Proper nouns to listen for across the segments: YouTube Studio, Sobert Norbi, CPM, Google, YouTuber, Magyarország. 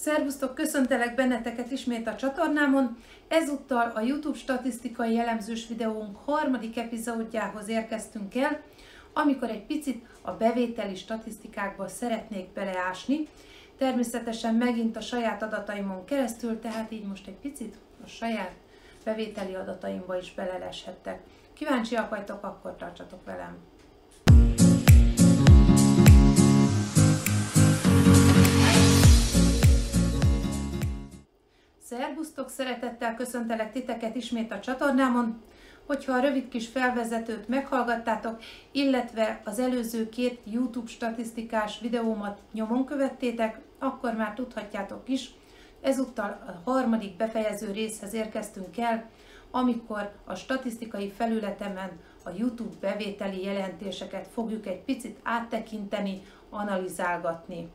Szervusztok, köszöntelek benneteket ismét a csatornámon. Ezúttal a YouTube statisztikai jellemzős videónk harmadik epizódjához érkeztünk el, amikor egy picit a bevételi statisztikákba szeretnék beleásni. Természetesen megint a saját adataimon keresztül, tehát így most egy picit a saját bevételi adataimba is beleleshettek. Kíváncsiak vagytok, akkor tartsatok velem! Szervusztok, szeretettel köszöntelek titeket ismét a csatornámon. Hogyha a rövid kis felvezetőt meghallgattátok, illetve az előző két YouTube statisztikás videómat nyomon követtétek, akkor már tudhatjátok is, ezúttal a harmadik befejező részhez érkeztünk el, amikor a statisztikai felületemen a YouTube bevételi jelentéseket fogjuk egy picit áttekinteni, analizálgatni.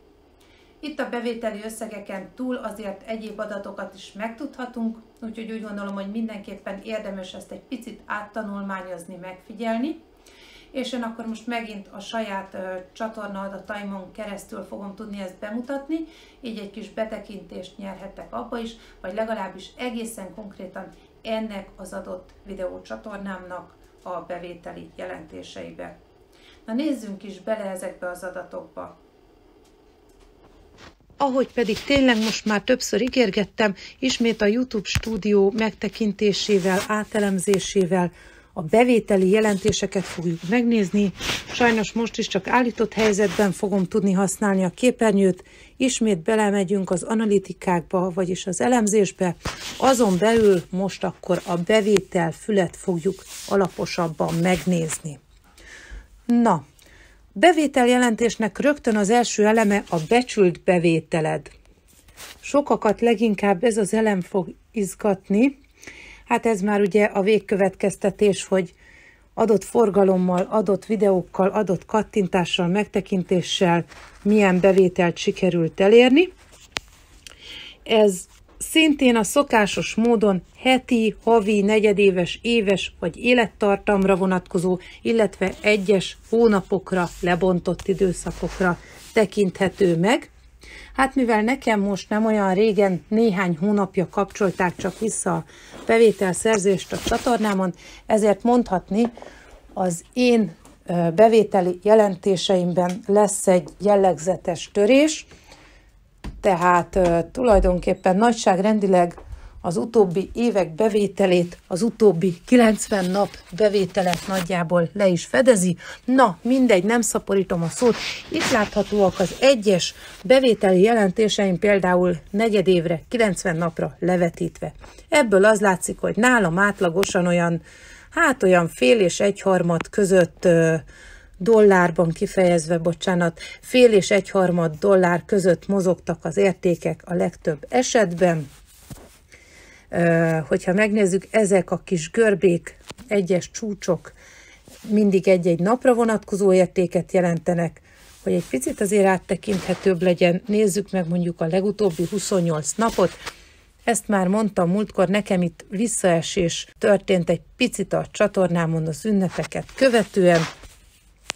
Itt a bevételi összegeken túl azért egyéb adatokat is megtudhatunk, úgyhogy úgy gondolom, hogy mindenképpen érdemes ezt egy picit áttanulmányozni, megfigyelni. És én akkor most megint a saját csatorna adataimon keresztül fogom tudni ezt bemutatni, így egy kis betekintést nyerhettek abba is, vagy legalábbis egészen konkrétan ennek az adott videócsatornámnak a bevételi jelentéseibe. Na nézzünk is bele ezekbe az adatokba. Ahogy pedig tényleg most már többször ígérgettem, ismét a YouTube Studio megtekintésével, átelemzésével a bevételi jelentéseket fogjuk megnézni. Sajnos most is csak állított helyzetben fogom tudni használni a képernyőt. Ismét belemegyünk az analitikákba, vagyis az elemzésbe. Azon belül most akkor a bevétel fület fogjuk alaposabban megnézni. Na! Bevételjelentésnek rögtön az első eleme a becsült bevételed. Sokakat leginkább ez az elem fog izgatni. Hát ez már ugye a végkövetkeztetés, hogy adott forgalommal, adott videókkal, adott kattintással, megtekintéssel milyen bevételt sikerült elérni. Ez szintén a szokásos módon heti, havi, negyedéves, éves vagy élettartamra vonatkozó, illetve egyes hónapokra, lebontott időszakokra tekinthető meg. Hát mivel nekem most nem olyan régen, néhány hónapja kapcsolták csak vissza a bevételszerzést a csatornámon, ezért mondhatni, az én bevételi jelentéseimben lesz egy jellegzetes törés. Tehát tulajdonképpen nagyságrendileg az utóbbi évek bevételét, az utóbbi 90 nap bevételet nagyjából le is fedezi. Na, mindegy, nem szaporítom a szót. Itt láthatóak az egyes bevételi jelentéseim, például negyedévre, 90 napra levetítve. Ebből az látszik, hogy nálam átlagosan olyan, hát olyan fél és egyharmad között dollárban kifejezve, bocsánat, fél és egyharmad dollár között mozogtak az értékek a legtöbb esetben. Hogyha megnézzük, ezek a kis görbék, egyes csúcsok mindig egy-egy napra vonatkozó értéket jelentenek. Hogy egy picit azért áttekinthetőbb legyen, nézzük meg mondjuk a legutóbbi 28 napot. Ezt már mondtam múltkor, nekem itt visszaesés történt egy picit a csatornámon az ünnepeket követően.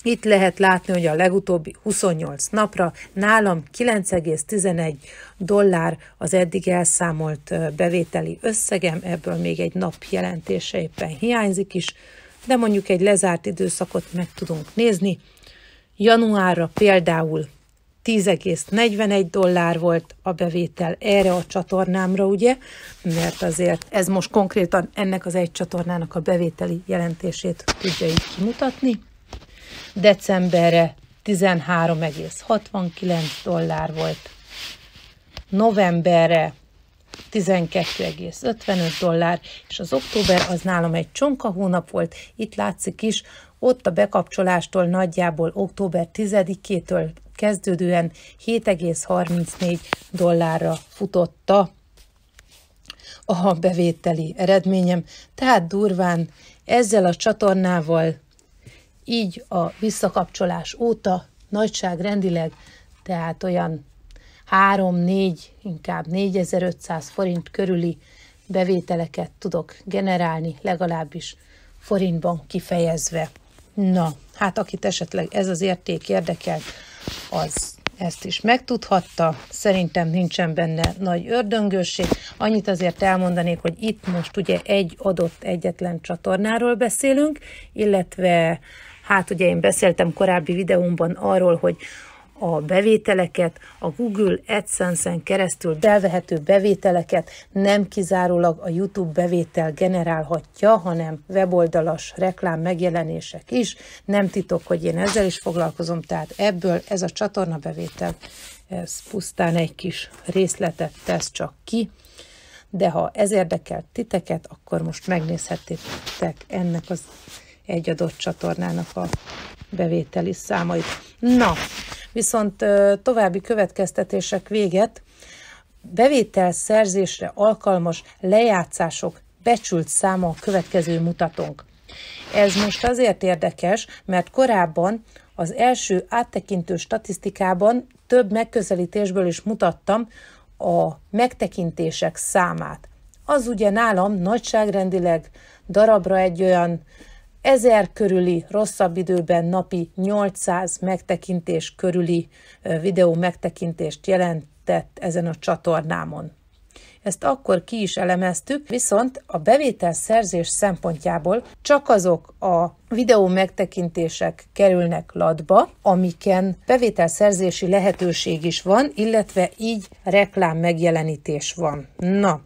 Itt lehet látni, hogy a legutóbbi 28 napra nálam 9,11 dollár az eddig elszámolt bevételi összegem, ebből még egy nap jelentése éppen hiányzik is, de mondjuk egy lezárt időszakot meg tudunk nézni. Januárra például 10,41 dollár volt a bevétel erre a csatornámra, ugye, mert azért ez most konkrétan ennek az egy csatornának a bevételi jelentését tudja így kimutatni. Decemberre 13,69 dollár volt, novemberre 12,55 dollár, és az október az nálam egy csonka hónap volt, itt látszik is, ott a bekapcsolástól nagyjából október 10-től kezdődően 7,34 dollárra futotta a bevételi eredményem, tehát durván ezzel a csatornával így a visszakapcsolás óta nagyságrendileg, tehát olyan 3-4, inkább 4500 forint körüli bevételeket tudok generálni, legalábbis forintban kifejezve. Na, hát akit esetleg ez az érték érdekel, az ezt is megtudhatta. Szerintem nincsen benne nagy ördöngőség. Annyit azért elmondanék, hogy itt most ugye egy adott egyetlen csatornáról beszélünk, illetve hát ugye én beszéltem korábbi videómban arról, hogy a bevételeket, a Google AdSense-en keresztül belvehető bevételeket nem kizárólag a YouTube bevétel generálhatja, hanem weboldalas reklám megjelenések is. Nem titok, hogy én ezzel is foglalkozom, tehát ebből ez a csatorna bevétel, ez pusztán egy kis részletet tesz csak ki, de ha ez érdekel titeket, akkor most megnézhetitek ennek az egy adott csatornának a bevételi számait. Na, viszont további következtetések véget. Bevételszerzésre alkalmas lejátszások becsült száma a következő mutatónk. Ez most azért érdekes, mert korábban az első áttekintő statisztikában több megközelítésből is mutattam a megtekintések számát. Az ugye nálam nagyságrendileg darabra egy olyan 1000 körüli, rosszabb időben napi 800 megtekintés körüli videó megtekintést jelentett ezen a csatornámon. Ezt akkor ki is elemeztük, viszont a bevételszerzés szempontjából csak azok a videó megtekintések kerülnek latba, amiken bevételszerzési lehetőség is van, illetve így reklám megjelenítés van. Na,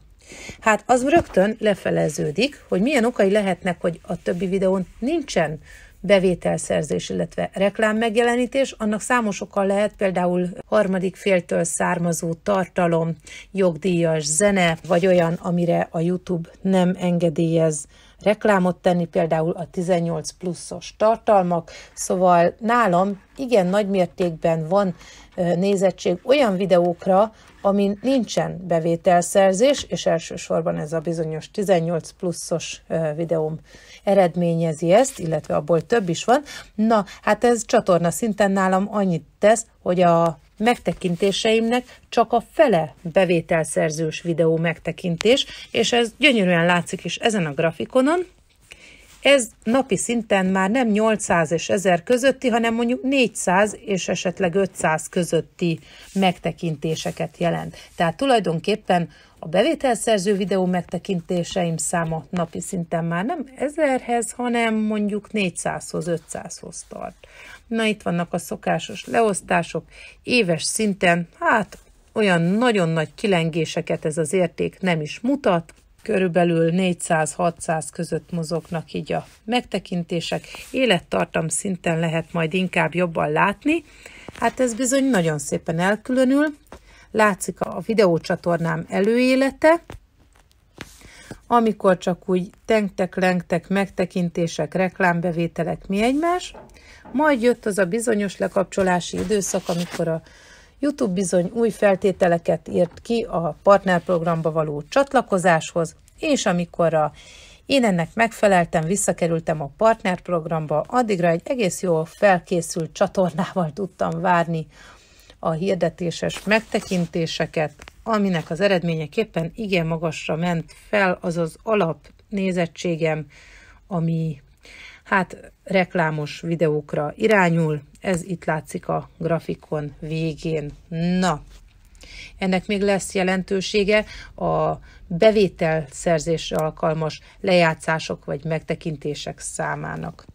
hát az rögtön lefeleződik, hogy milyen okai lehetnek, hogy a többi videón nincsen bevételszerzés, illetve reklám megjelenítés. Annak számos oka lehet, például harmadik féltől származó tartalom, jogdíjas zene, vagy olyan, amire a YouTube nem engedélyez reklámot tenni, például a 18 pluszos tartalmak, szóval nálam igen nagy mértékben van nézettség olyan videókra, amin nincsen bevételszerzés, és elsősorban ez a bizonyos 18 pluszos videóm eredményezi ezt, illetve abból több is van. Na, hát ez csatorna szinten nálam annyit tesz, hogy a megtekintéseimnek csak a fele bevételszerzős videó megtekintés, és ez gyönyörűen látszik is ezen a grafikonon. Ez napi szinten már nem 800 és 1000 közötti, hanem mondjuk 400 és esetleg 500 közötti megtekintéseket jelent. Tehát tulajdonképpen a bevételszerző videó megtekintéseim száma napi szinten már nem 1000-hez, hanem mondjuk 400-hoz, 500-hoz tart. Na, itt vannak a szokásos leosztások, éves szinten, hát olyan nagyon nagy kilengéseket ez az érték nem is mutat, körülbelül 400-600 között mozognak így a megtekintések, élettartam szinten lehet majd inkább jobban látni, hát ez bizony nagyon szépen elkülönül, látszik a videócsatornám előélete, amikor csak úgy tengtek-lengtek megtekintések, reklámbevételek, mi egymás, majd jött az a bizonyos lekapcsolási időszak, amikor a YouTube bizony új feltételeket írt ki a partnerprogramba való csatlakozáshoz, és amikor én ennek megfeleltem, visszakerültem a partnerprogramba, addigra egy egész jól felkészült csatornával tudtam várni a hirdetéses megtekintéseket, aminek az eredményeképpen igen magasra ment fel az az alapnézettségem, ami hát reklámos videókra irányul, ez itt látszik a grafikon végén. Na, ennek még lesz jelentősége a bevételszerzésre alkalmas lejátszások vagy megtekintések számának.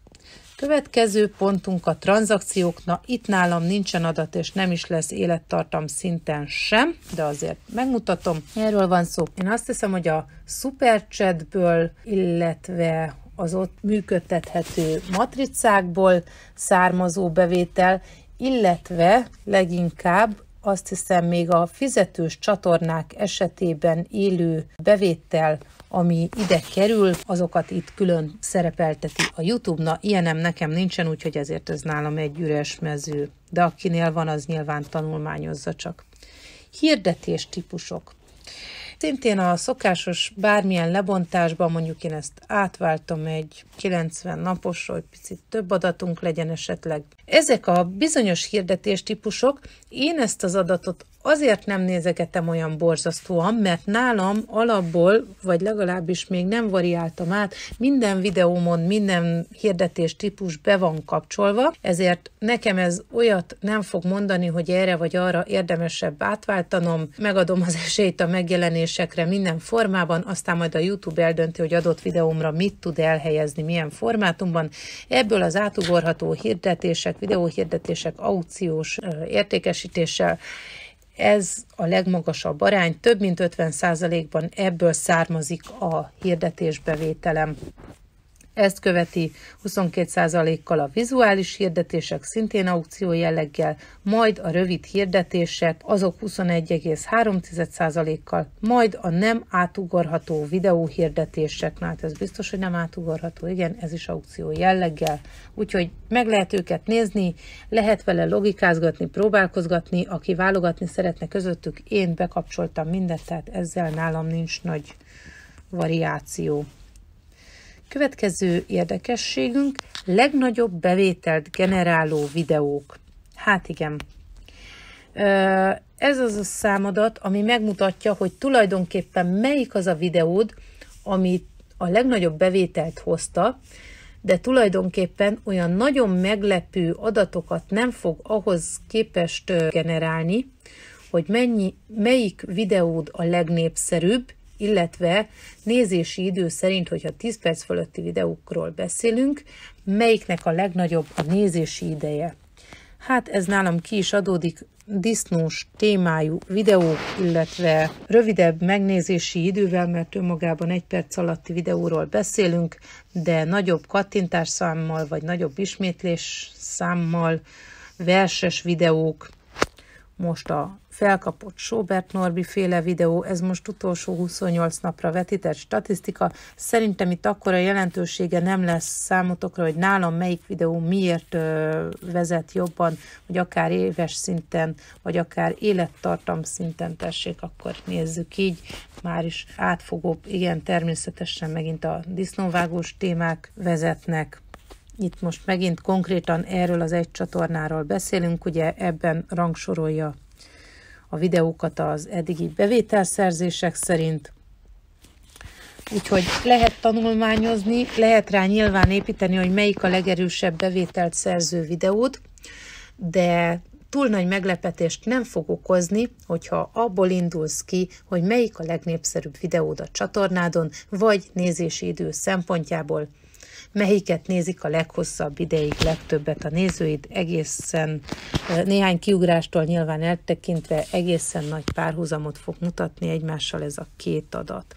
Következő pontunk a tranzakciók. Na, itt nálam nincsen adat, és nem is lesz élettartam szinten sem, de azért megmutatom. Erről van szó. Én azt hiszem, hogy a SuperChat-ből, illetve az ott működtethető matricákból származó bevétel, illetve leginkább azt hiszem még a fizetős csatornák esetében élő bevétel, ami ide kerül, azokat itt külön szerepelteti a YouTube. Na, ilyenem nekem nincsen, úgyhogy ezért ez nálam egy üres mező. De akinél van, az nyilván tanulmányozza csak. Hirdetés típusok. Szintén a szokásos bármilyen lebontásban, mondjuk én ezt átváltom egy 90 naposra, hogy picit több adatunk legyen esetleg. Ezek a bizonyos hirdetéstípusok, én ezt az adatot Azért nem nézegetem olyan borzasztóan, mert nálam alapból, vagy legalábbis még nem variáltam át, minden videómon, minden hirdetés típus be van kapcsolva, ezért nekem ez olyat nem fog mondani, hogy erre vagy arra érdemesebb átváltanom, megadom az esélyt a megjelenésekre minden formában, aztán majd a YouTube eldönti, hogy adott videómra mit tud elhelyezni, milyen formátumban. Ebből az átugorható hirdetések, videóhirdetések, aukciós értékesítéssel ez a legmagasabb arány, több mint 50%-ban ebből származik a hirdetésbevételem. Ezt követi 22%-kal a vizuális hirdetések, szintén aukció jelleggel, majd a rövid hirdetések, azok 21,3%-kal, majd a nem átugorható videóhirdetések, hát ez biztos, hogy nem átugorható, igen, ez is aukció jelleggel, úgyhogy meg lehet őket nézni, lehet vele logikázgatni, próbálkozgatni, aki válogatni szeretne közöttük, én bekapcsoltam mindent, tehát ezzel nálam nincs nagy variáció. Következő érdekességünk, legnagyobb bevételt generáló videók. Hát igen, ez az a számadat, ami megmutatja, hogy tulajdonképpen melyik az a videód, ami a legnagyobb bevételt hozta, de tulajdonképpen olyan nagyon meglepő adatokat nem fog ahhoz képest generálni, hogy melyik videód a legnépszerűbb, illetve nézési idő szerint, hogyha 10 perc fölötti videókról beszélünk, melyiknek a legnagyobb a nézési ideje. Hát ez nálam ki is adódik, disznós témájú videók, illetve rövidebb megnézési idővel, mert önmagában 1 perc alatti videóról beszélünk, de nagyobb kattintás számmal, vagy nagyobb ismétlés számmal, verses videók, most a felkapott Sobert Norbi féle videó, ez most utolsó 28 napra vetített statisztika. Szerintem itt akkora jelentősége nem lesz számotokra, hogy nálam melyik videó miért vezet jobban, vagy akár éves szinten, vagy akár élettartam szinten, tessék, akkor nézzük így. Már is átfogóbb, igen, természetesen megint a disznóvágós témák vezetnek. Itt most megint konkrétan erről az egy csatornáról beszélünk, ugye ebben rangsorolja a videókat az eddigi bevételszerzések szerint. Úgyhogy lehet tanulmányozni, lehet rá nyilván építeni, hogy melyik a legerősebb bevételt szerző videód, de túl nagy meglepetést nem fog okozni, hogyha abból indulsz ki, hogy melyik a legnépszerűbb videód a csatornádon, vagy nézési idő szempontjából, melyiket nézik a leghosszabb ideig, legtöbbet a nézőid, egészen néhány kiugrástól nyilván eltekintve egészen nagy párhuzamot fog mutatni egymással ez a két adat.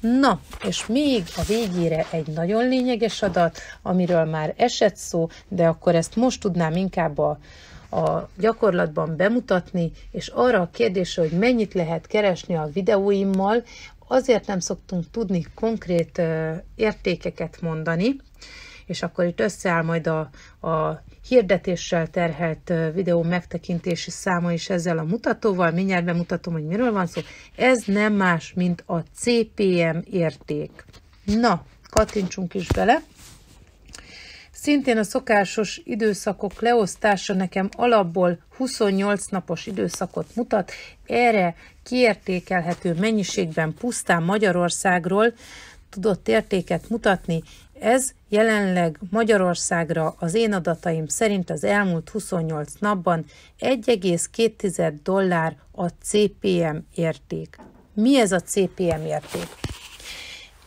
Na, és még a végére egy nagyon lényeges adat, amiről már esett szó, de akkor ezt most tudnám inkább a gyakorlatban bemutatni, és arra a kérdésre, hogy mennyit lehet keresni a videóimmal, azért nem szoktunk tudni konkrét értékeket mondani, és akkor itt összeáll majd a hirdetéssel terhelt videó megtekintési száma is ezzel a mutatóval. Mindjárt bemutatom, hogy miről van szó. Ez nem más, mint a CPM érték. Na, kattintsunk is bele. Szintén a szokásos időszakok leosztása nekem alapból 28 napos időszakot mutat, erre kiértékelhető mennyiségben pusztán Magyarországról tudott értéket mutatni. Ez jelenleg Magyarországra az én adataim szerint az elmúlt 28 napban 1,2 dollár a CPM érték. Mi ez a CPM érték?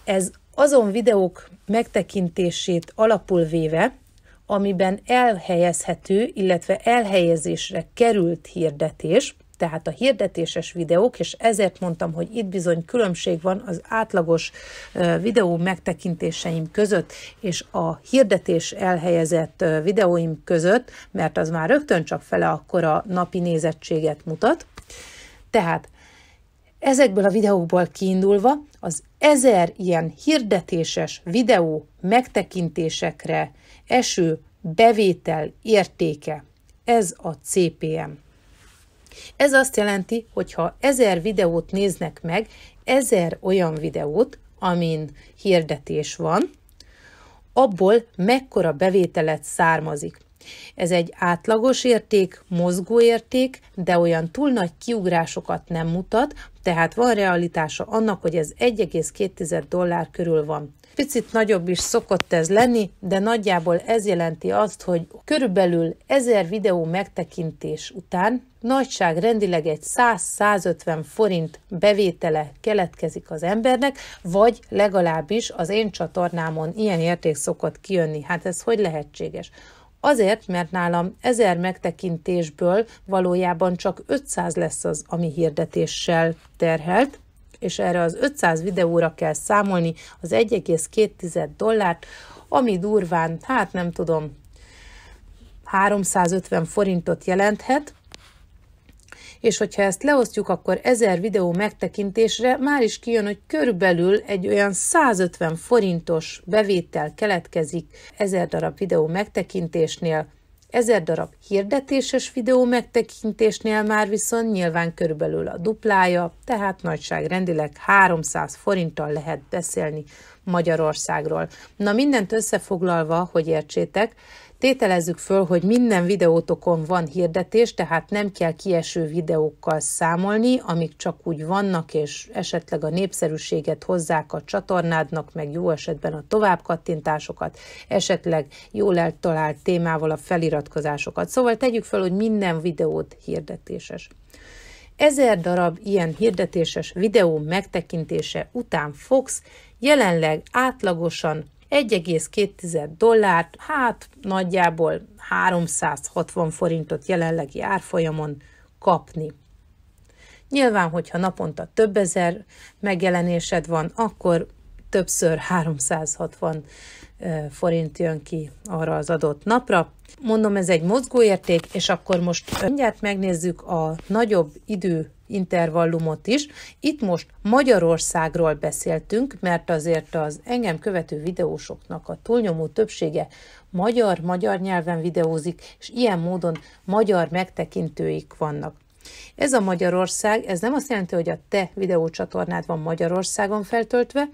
Ez azon videók megtekintését alapul véve, amiben elhelyezhető, illetve elhelyezésre került hirdetés, tehát a hirdetéses videók, és ezért mondtam, hogy itt bizony különbség van az átlagos videó megtekintéseim között, és a hirdetés elhelyezett videóim között, mert az már rögtön csak fele akkora napi nézettséget mutat. Tehát ezekből a videókból kiindulva az 1000 ilyen hirdetéses videó megtekintésekre eső bevétel értéke, ez a CPM. Ez azt jelenti, hogy ha 1000 videót néznek meg, 1000 olyan videót, amin hirdetés van, abból mekkora bevételet származik. Ez egy átlagos érték, mozgó érték, de olyan túl nagy kiugrásokat nem mutat, tehát van realitása annak, hogy ez 1,2 dollár körül van. Picit nagyobb is szokott ez lenni, de nagyjából ez jelenti azt, hogy körülbelül 1000 videó megtekintés után nagyságrendileg egy 100-150 forint bevétele keletkezik az embernek, vagy legalábbis az én csatornámon ilyen érték szokott kijönni. Hát ez hogy lehetséges? Azért, mert nálam 1000 megtekintésből valójában csak 500 lesz az, ami hirdetéssel terhelt, és erre az 500 videóra kell számolni az 1,2 dollárt, ami durván, hát nem tudom, 350 forintot jelenthet, és hogyha ezt leosztjuk, akkor 1000 videó megtekintésre már is kijön, hogy körülbelül egy olyan 150 forintos bevétel keletkezik 1000 darab videó megtekintésnél, 1000 darab hirdetéses videó megtekintésnél már viszont nyilván körülbelül a duplája, tehát nagyságrendileg 300 forinttal lehet beszélni Magyarországról. Na, mindent összefoglalva, hogy értsétek, tételezzük föl, hogy minden videótokon van hirdetés, tehát nem kell kieső videókkal számolni, amik csak úgy vannak, és esetleg a népszerűséget hozzák a csatornádnak, meg jó esetben a továbbkattintásokat, esetleg jól eltalált témával a feliratkozásokat. Szóval tegyük föl, hogy minden videót hirdetéses. 1000 darab ilyen hirdetéses videó megtekintése után fogsz jelenleg átlagosan 1,2 dollárt, hát nagyjából 360 forintot jelenlegi árfolyamon kapni. Nyilván, hogyha naponta több ezer megjelenésed van, akkor többször 360 forint jön ki arra az adott napra. Mondom, ez egy mozgóérték, és akkor most mindjárt megnézzük a nagyobb időintervallumot is. Itt most Magyarországról beszéltünk, mert azért az engem követő videósoknak a túlnyomó többsége magyar nyelven videózik, és ilyen módon magyar megtekintőik vannak. Ez a Magyarország, ez nem azt jelenti, hogy a te videócsatornád van Magyarországon feltöltve,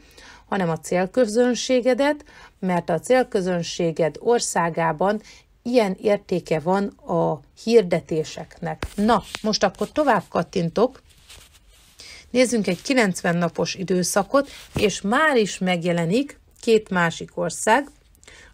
hanem a célközönségedet, mert a célközönséged országában ilyen értéke van a hirdetéseknek. Na, most akkor tovább kattintok, nézzünk egy 90 napos időszakot, és már is megjelenik két másik ország,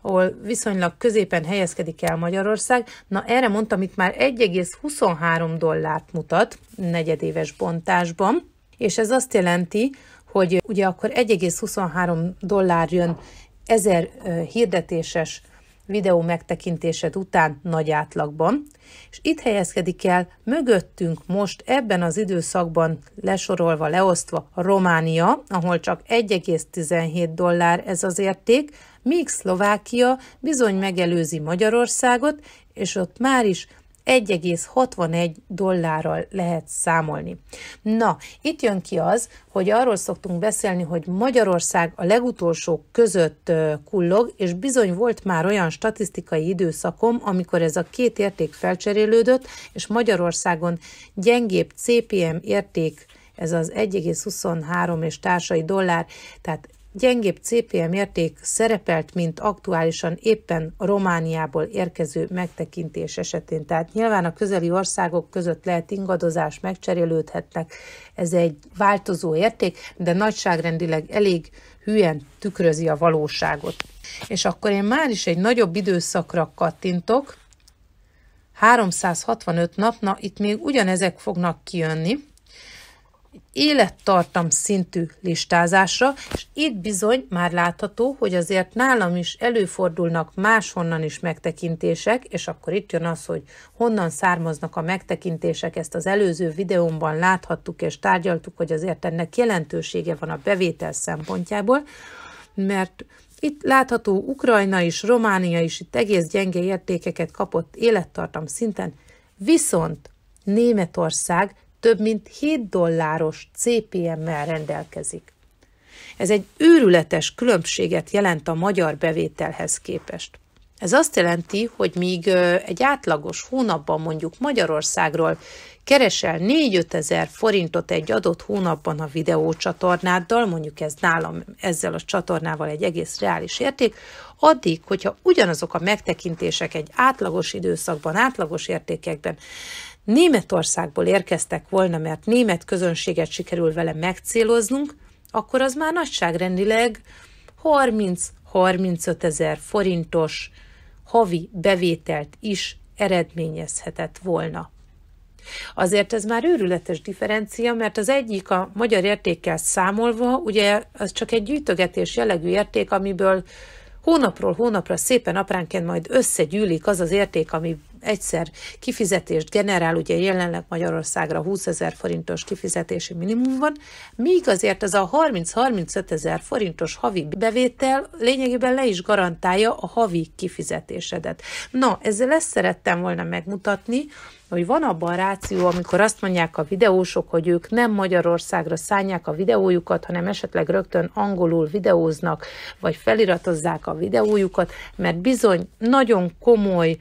ahol viszonylag középen helyezkedik el Magyarország. Na, erre mondtam, itt már 1,23 dollárt mutat negyedéves bontásban, és ez azt jelenti, hogy ugye akkor 1,23 dollár jön 1000 hirdetéses videó megtekintésed után nagy átlagban, és itt helyezkedik el mögöttünk most ebben az időszakban lesorolva, leosztva Románia, ahol csak 1,17 dollár ez az érték, míg Szlovákia bizony megelőzi Magyarországot, és ott már is 1,61 dollárral lehet számolni. Na, itt jön ki az, hogy arról szoktunk beszélni, hogy Magyarország a legutolsók között kullog, és bizony volt már olyan statisztikai időszakom, amikor ez a két érték felcserélődött, és Magyarországon gyengébb CPM érték, ez az 1,23 és társai dollár, tehát gyengébb CPM érték szerepelt, mint aktuálisan éppen Romániából érkező megtekintés esetén. Tehát nyilván a közeli országok között lehet ingadozás, megcserélődhetnek. Ez egy változó érték, de nagyságrendileg elég hülyen tükrözi a valóságot. És akkor én már is egy nagyobb időszakra kattintok. 365 nap, na itt még ugyanezek fognak kijönni. Élettartam szintű listázásra, és itt bizony már látható, hogy azért nálam is előfordulnak máshonnan is megtekintések, és akkor itt jön az, hogy honnan származnak a megtekintések, ezt az előző videómban láthattuk és tárgyaltuk, hogy azért ennek jelentősége van a bevétel szempontjából, mert itt látható Ukrajna is, Románia is itt egész gyenge értékeket kapott élettartam szinten, viszont Németország több mint 7 dolláros CPM-mel rendelkezik. Ez egy őrületes különbséget jelent a magyar bevételhez képest. Ez azt jelenti, hogy míg egy átlagos hónapban mondjuk Magyarországról keresel 4-5 ezer forintot egy adott hónapban a videócsatornáddal, mondjuk ez nálam ezzel a csatornával egy egész reális érték, addig, hogyha ugyanazok a megtekintések egy átlagos időszakban, átlagos értékekben Németországból érkeztek volna, mert német közönséget sikerül vele megcéloznunk, akkor az már nagyságrendileg 30-35 ezer forintos havi bevételt is eredményezhetett volna. Azért ez már őrületes differencia, mert az egyik a magyar értékkel számolva, ugye az csak egy gyűjtögetés jellegű érték, amiből hónapról hónapra szépen apránként majd összegyűlik az az érték, ami egyszer kifizetést generál, ugye jelenleg Magyarországra 20 ezer forintos kifizetési minimum van, míg azért ez a 30-35 ezer forintos havi bevétel lényegében le is garantálja a havi kifizetésedet. Na, ezzel ezt szerettem volna megmutatni, hogy van abban a ráció, amikor azt mondják a videósok, hogy ők nem Magyarországra szánják a videójukat, hanem esetleg rögtön angolul videóznak, vagy feliratozzák a videójukat, mert bizony nagyon komoly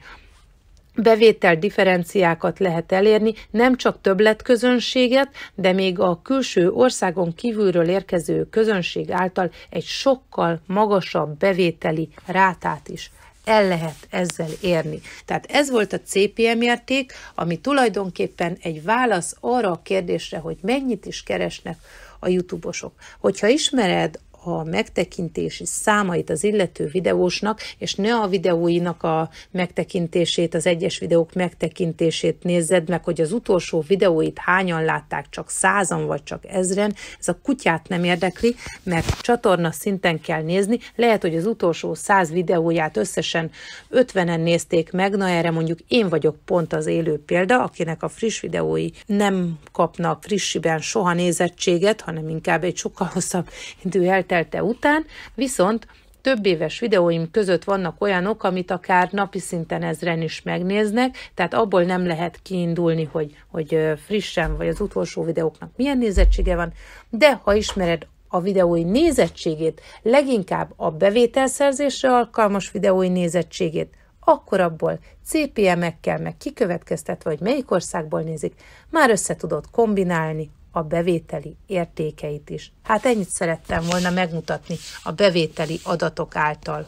bevétel differenciákat lehet elérni, nem csak többletközönséget, de még a külső országon kívülről érkező közönség által egy sokkal magasabb bevételi rátát is el lehet ezzel érni. Tehát ez volt a CPM érték, ami tulajdonképpen egy válasz arra a kérdésre, hogy mennyit is keresnek a YouTube-osok. Hogyha ismered a megtekintési számait az illető videósnak, és ne a videóinak a megtekintését, az egyes videók megtekintését nézzed meg, hogy az utolsó videóit hányan látták, csak 100-an vagy csak 1000-en, ez a kutyát nem érdekli, mert csatorna szinten kell nézni, lehet, hogy az utolsó 100 videóját összesen 50-en nézték meg, na erre mondjuk én vagyok pont az élő példa, akinek a friss videói nem kapnak frissiben soha nézettséget, hanem inkább egy sokkal hosszabb idő eltelte után, viszont több éves videóim között vannak olyanok, amit akár napi szinten 1000-en is megnéznek, tehát abból nem lehet kiindulni, hogy frissen vagy az utolsó videóknak milyen nézettsége van, de ha ismered a videói nézettségét, leginkább a bevételszerzésre alkalmas videói nézettségét, akkor abból CPM-ekkel meg kikövetkeztetve, hogy melyik országból nézik, már össze tudod kombinálni a bevételi értékeit is. Hát ennyit szerettem volna megmutatni a bevételi adatok által,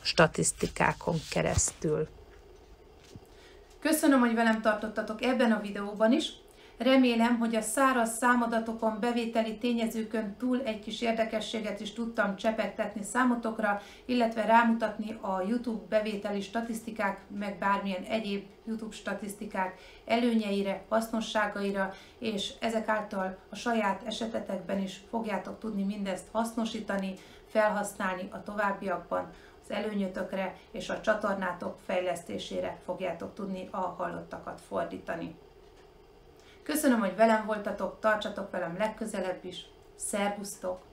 statisztikákon keresztül. Köszönöm, hogy velem tartottatok ebben a videóban is. Remélem, hogy a száraz számadatokon, bevételi tényezőkön túl egy kis érdekességet is tudtam csepegtetni számotokra, illetve rámutatni a YouTube bevételi statisztikák, meg bármilyen egyéb YouTube statisztikák előnyeire, hasznosságaira, és ezek által a saját esetetekben is fogjátok tudni mindezt hasznosítani, felhasználni a továbbiakban, az előnyötökre és a csatornátok fejlesztésére fogjátok tudni a hallottakat fordítani. Köszönöm, hogy velem voltatok, tartsatok velem legközelebb is. Szervusztok!